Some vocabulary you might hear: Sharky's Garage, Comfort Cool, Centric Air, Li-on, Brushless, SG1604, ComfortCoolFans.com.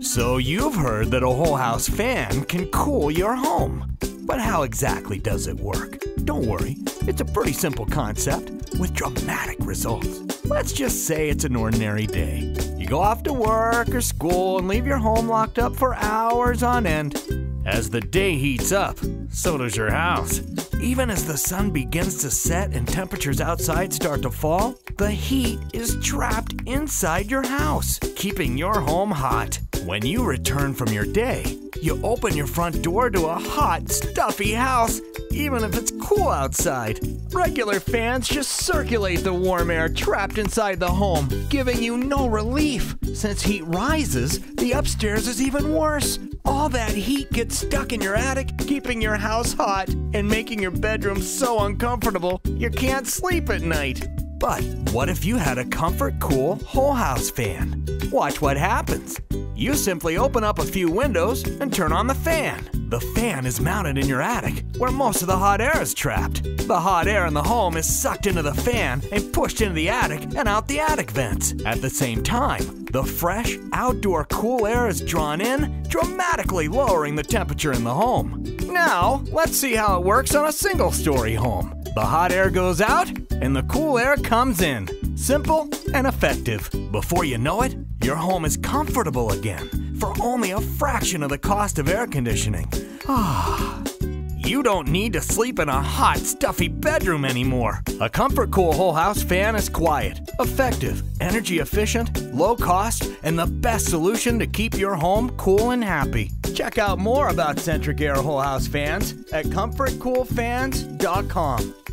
So you've heard that a whole house fan can cool your home. But how exactly does it work? Don't worry, it's a pretty simple concept with dramatic results. Let's just say it's an ordinary day. You go off to work or school and leave your home locked up for hours on end. As the day heats up, so does your house. Even as the sun begins to set and temperatures outside start to fall, the heat is trapped inside your house, keeping your home hot. When you return from your day, you open your front door to a hot, stuffy house, even if it's cool outside. Regular fans just circulate the warm air trapped inside the home, giving you no relief. Since heat rises, the upstairs is even worse. All that heat gets stuck in your attic, keeping your house hot and making your bedroom so uncomfortable you can't sleep at night. But what if you had a Comfort Cool whole house fan? Watch what happens. You simply open up a few windows and turn on the fan. The fan is mounted in your attic, where most of the hot air is trapped. The hot air in the home is sucked into the fan and pushed into the attic and out the attic vents. At the same time, the fresh, outdoor cool air is drawn in, dramatically lowering the temperature in the home. Now, let's see how it works on a single-story home. The hot air goes out, and the cool air comes in. Simple and effective. Before you know it, your home is comfortable again for only a fraction of the cost of air conditioning. Ah. You don't need to sleep in a hot, stuffy bedroom anymore. A Comfort Cool whole house fan is quiet, effective, energy efficient, low cost, and the best solution to keep your home cool and happy. Check out more about Centric Air whole house fans at ComfortCoolFans.com.